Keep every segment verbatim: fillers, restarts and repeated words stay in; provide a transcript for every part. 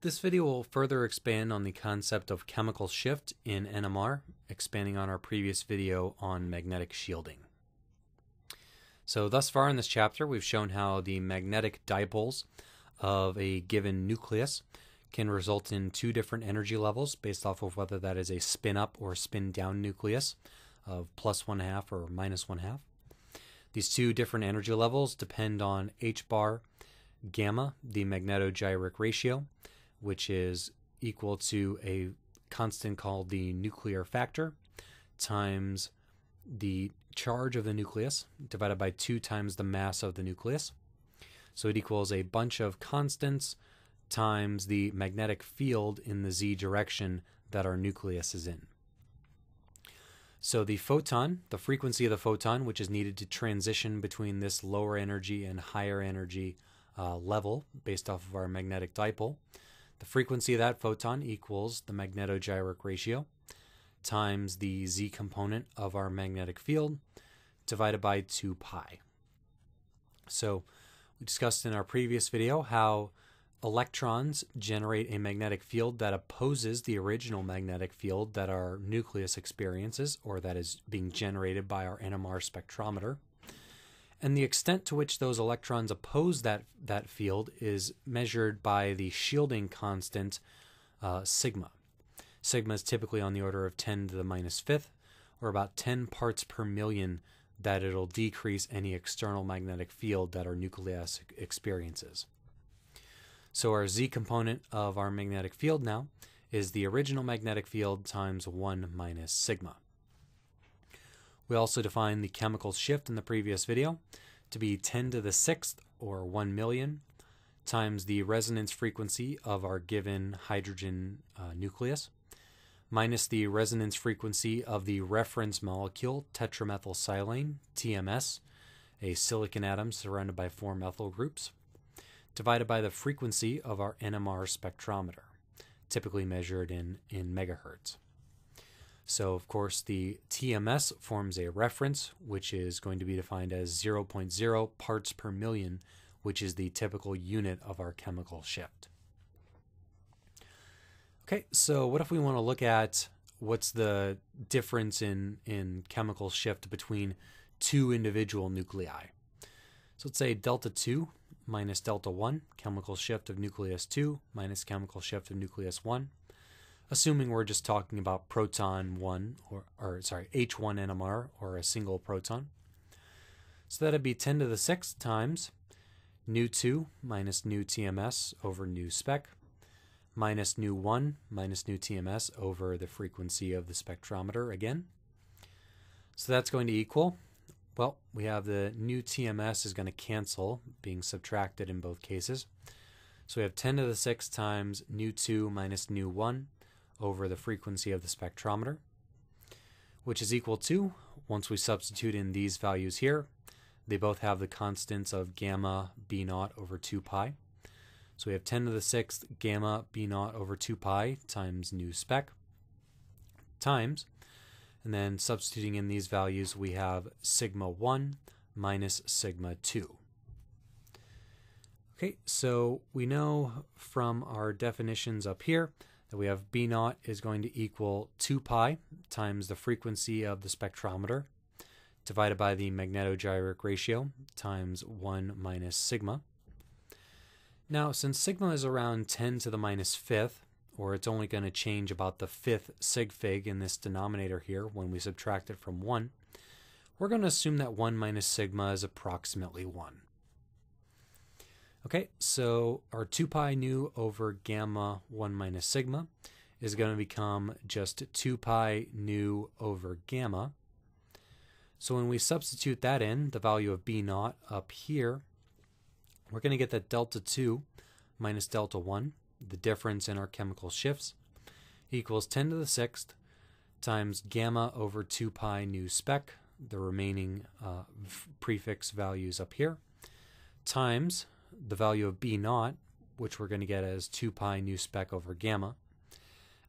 This video will further expand on the concept of chemical shift in N M R, expanding on our previous video on magnetic shielding. So thus far in this chapter, we've shown how the magnetic dipoles of a given nucleus can result in two different energy levels based off of whether that is a spin up or spin down nucleus of plus one half or minus one half. These two different energy levels depend on H bar gamma, the magnetogyric ratio, which is equal to a constant called the nuclear factor, times the charge of the nucleus, divided by two times the mass of the nucleus. So it equals a bunch of constants times the magnetic field in the z direction that our nucleus is in. So the photon, the frequency of the photon, which is needed to transition between this lower energy and higher energy uh, level based off of our magnetic dipole, the frequency of that photon equals the magnetogyric ratio times the z component of our magnetic field divided by two pi. So we discussed in our previous video how electrons generate a magnetic field that opposes the original magnetic field that our nucleus experiences, or that is being generated by our N M R spectrometer. And the extent to which those electrons oppose that, that field is measured by the shielding constant uh, sigma. Sigma is typically on the order of ten to the minus fifth, or about ten parts per million, that it'll decrease any external magnetic field that our nucleus experiences. So our z component of our magnetic field now is the original magnetic field times one minus sigma. We also defined the chemical shift in the previous video to be ten to the sixth, or one million, times the resonance frequency of our given hydrogen uh, nucleus, minus the resonance frequency of the reference molecule tetramethylsilane, T M S, a silicon atom surrounded by four methyl groups, divided by the frequency of our N M R spectrometer, typically measured in, in megahertz. So, of course, the T M S forms a reference, which is going to be defined as zero point zero parts per million, which is the typical unit of our chemical shift. Okay, so what if we want to look at what's the difference in, in chemical shift between two individual nuclei? So let's say delta two minus delta one, chemical shift of nucleus two minus chemical shift of nucleus one. Assuming we're just talking about proton one, or, or sorry, H one N M R, or a single proton. So that'd be ten to the sixth times nu two minus nu T M S over nu spec, minus nu one minus nu T M S over the frequency of the spectrometer again. So that's going to equal, well, we have the nu T M S is going to cancel, being subtracted in both cases. So we have ten to the sixth times nu two minus nu one over the frequency of the spectrometer, which is equal to, once we substitute in these values here, they both have the constants of gamma b naught over two pi. So we have ten to the sixth gamma b naught over two pi times nu spec times, and then substituting in these values, we have sigma one minus sigma two. Okay, so we know from our definitions up here that we have B naught is going to equal two pi times the frequency of the spectrometer divided by the magnetogyric ratio times one minus sigma. Now, since sigma is around ten to the minus fifth, or it's only going to change about the fifth sig fig in this denominator here when we subtract it from one, we're going to assume that one minus sigma is approximately one. Okay, so our two pi nu over gamma one minus sigma is going to become just two pi nu over gamma. So when we substitute that in, the value of B naught up here, we're going to get that delta two minus delta one, the difference in our chemical shifts, equals ten to the sixth times gamma over two pi nu spec, the remaining uh, prefix values up here, times the value of B naught, which we're going to get as two pi nu spec over gamma.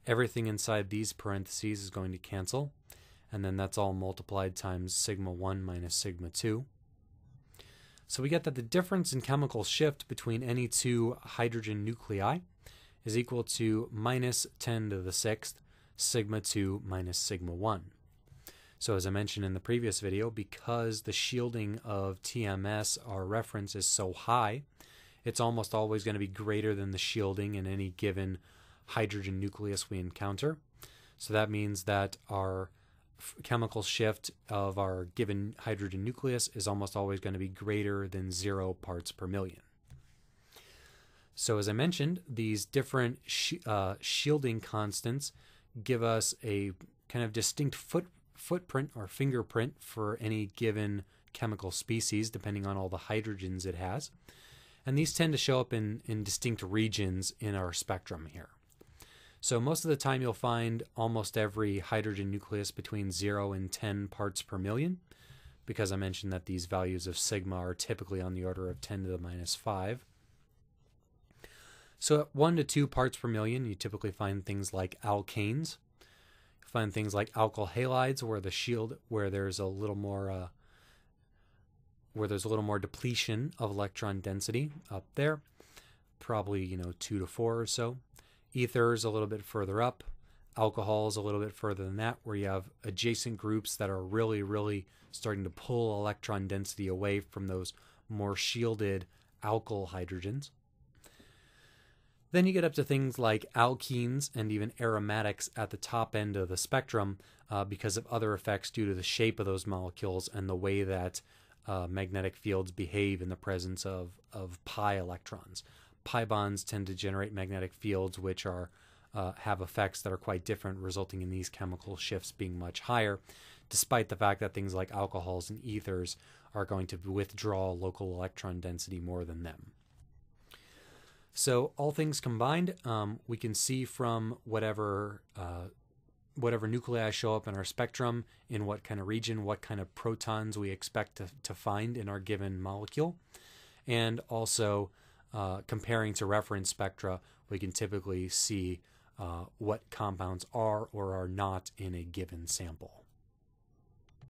Everything inside these parentheses is going to cancel, and then that's all multiplied times sigma one minus sigma two. So we get that the difference in chemical shift between any two hydrogen nuclei is equal to minus ten to the sixth sigma two minus sigma one. So as I mentioned in the previous video, because the shielding of T M S, our reference, is so high, it's almost always going to be greater than the shielding in any given hydrogen nucleus we encounter. So that means that our chemical shift of our given hydrogen nucleus is almost always going to be greater than zero parts per million. So as I mentioned, these different sh uh, shielding constants give us a kind of distinct foot footprint or fingerprint for any given chemical species, depending on all the hydrogens it has. And these tend to show up in, in distinct regions in our spectrum here. So most of the time you'll find almost every hydrogen nucleus between zero and ten parts per million, because I mentioned that these values of sigma are typically on the order of ten to the minus five. So at one to two parts per million, you typically find things like alkanes. You find things like alkyl halides, where the shield, where there's a little more uh, where there's a little more depletion of electron density up there, probably, you know, two to four or so. Ethers a little bit further up, alcohols a little bit further than that, where you have adjacent groups that are really, really starting to pull electron density away from those more shielded alkyl hydrogens. Then you get up to things like alkenes and even aromatics at the top end of the spectrum uh, because of other effects due to the shape of those molecules and the way that uh, magnetic fields behave in the presence of, of pi electrons. Pi bonds tend to generate magnetic fields which are uh, have effects that are quite different, resulting in these chemical shifts being much higher, despite the fact that things like alcohols and ethers are going to withdraw local electron density more than them. So all things combined, um, we can see from whatever uh, whatever nuclei show up in our spectrum, in what kind of region, what kind of protons we expect to, to find in our given molecule, and also Uh, comparing to reference spectra, we can typically see uh, what compounds are or are not in a given sample.